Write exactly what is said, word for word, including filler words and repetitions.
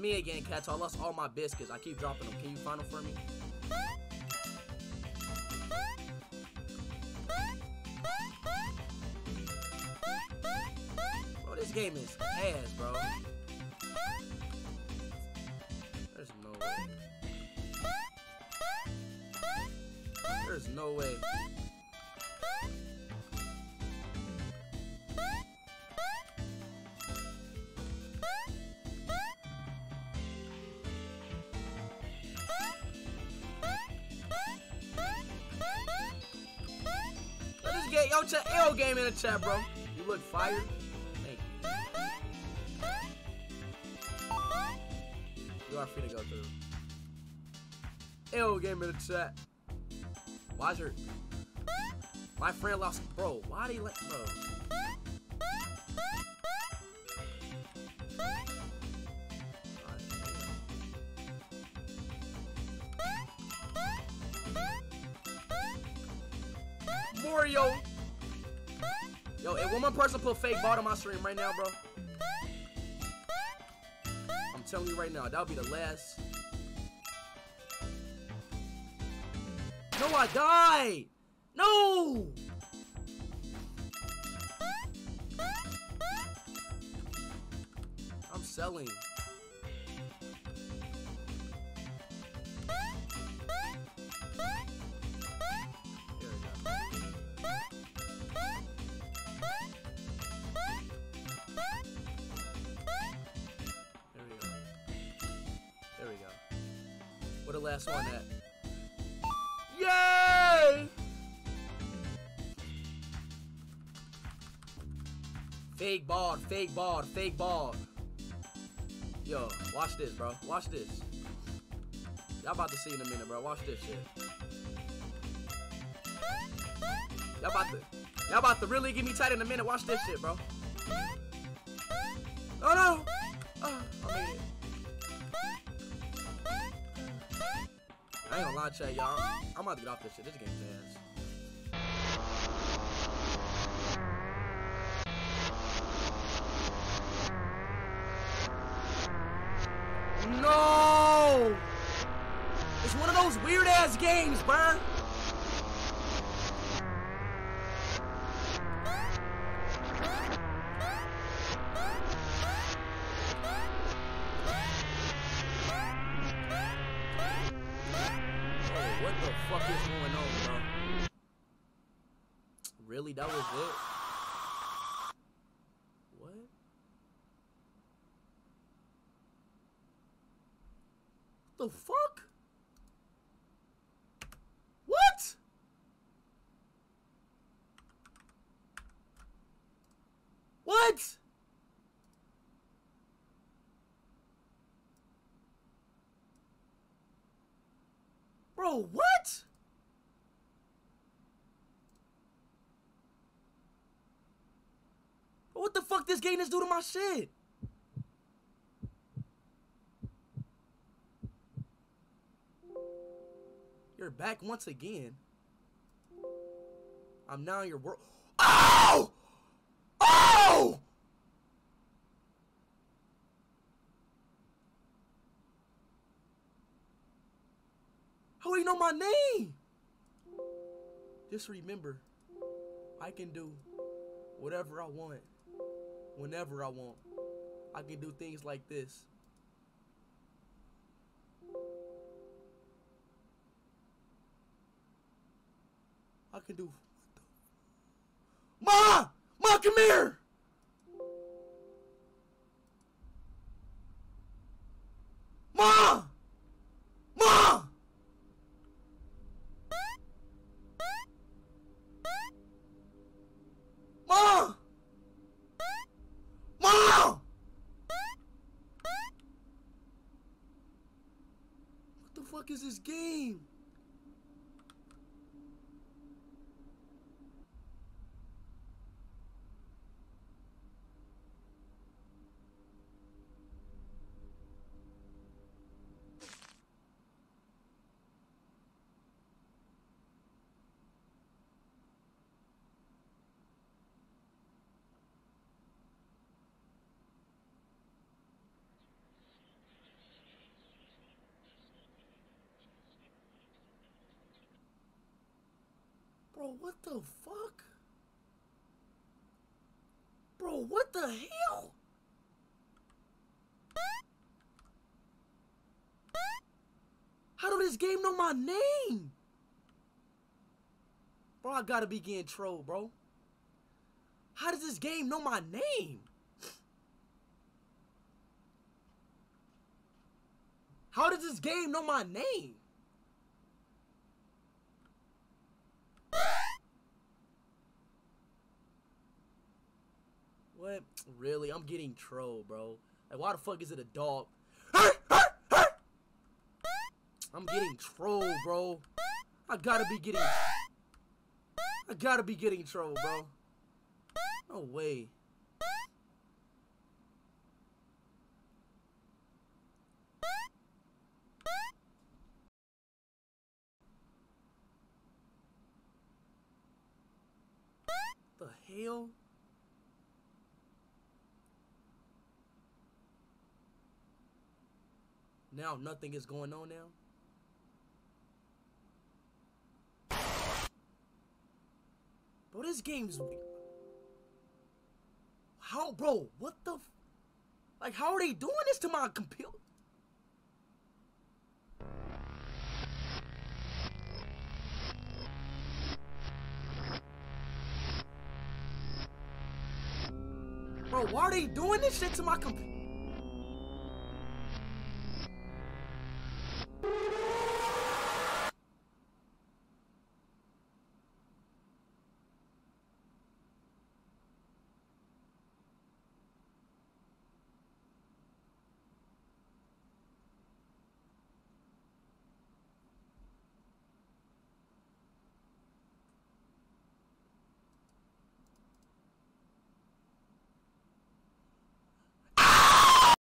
me again, Cats. I lost all my biscuits. I keep dropping them. Can you find them for me? Bro, this game is ass, bro. There's no way. There's no way. Get your L game in the chat, bro. You look fire. Thank you. You are free to go through. L game in the chat. Why's your... My friend lost... Bro, why did he let... Bro. Mario. Yo, if one more person put fake ball on my stream right now, bro, I'm telling you right now, that'll be the last. No, I died. No. I'm selling. What the last one at? Yay! Fake ball, fake ball, fake ball. Yo, watch this, bro. Watch this. Y'all about to see in a minute, bro. Watch this shit. Y'all about to, y'all about to really get me tight in a minute. Watch this shit, bro. Oh no! I ain't gonna lie, chat, y'all. I'm about to get off this shit. This game's ass. No! It's one of those weird ass games, bruh. What is going on, bro? Really? That was it? What? The fuck? What? What? Bro, what? What the fuck this game is doing to my shit? You're back once again. I'm now in your world. Oh! Oh! How do you know my name? Just remember, I can do whatever I want, whenever I want. I can do things like this. I can do what the... Ma! Ma, come here! Ma! What the fuck is this game? Bro, what the fuck? Bro, what the hell? How do this game know my name? Bro, I gotta be getting trolled, bro. How does this game know my name? How does this game know my name? What? Really? I'm getting trolled, bro. Like, why the fuck is it a dog? I'm getting trolled, bro. I gotta be getting... I gotta be getting trolled, bro. No way. The hell? Now nothing is going on now? Bro, this game's weird. How, bro? What the? F like, how are they doing this to my computer? Bro, why are they doing this shit to my computer?